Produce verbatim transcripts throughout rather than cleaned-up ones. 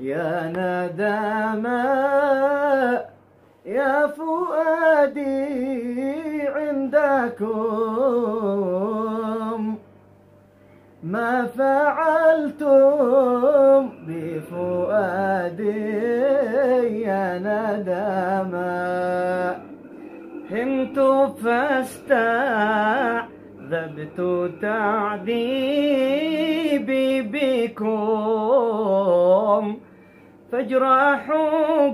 يا ندما يا فؤادي عندكم ما فعلتم بفؤادي يا ندما همت فاستعذبت تعذيبي بكم فاجرحوا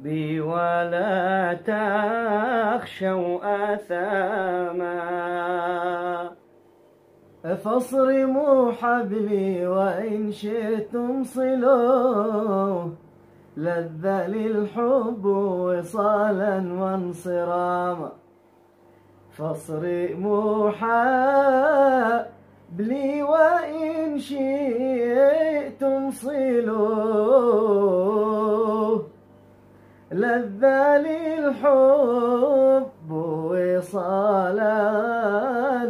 قلبي ولا تخشوا أثاما فاصرموا حبلي وإن شئتم صلوه لذ للحب وصالا وانصراما فاصرموا حبلي وإن شئتم صلوه لذ للحب وصالا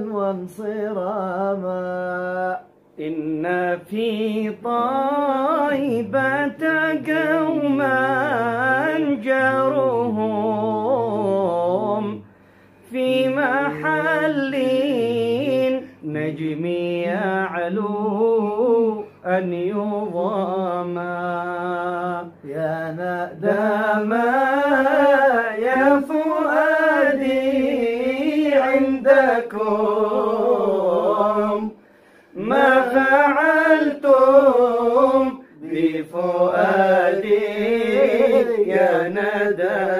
وانصراما إن في طيبة قوما جرهم في محل نجم يعلو أن يضاما يا ندما يا فؤادي عندكم ما فعلتم بفؤادي يا ندما.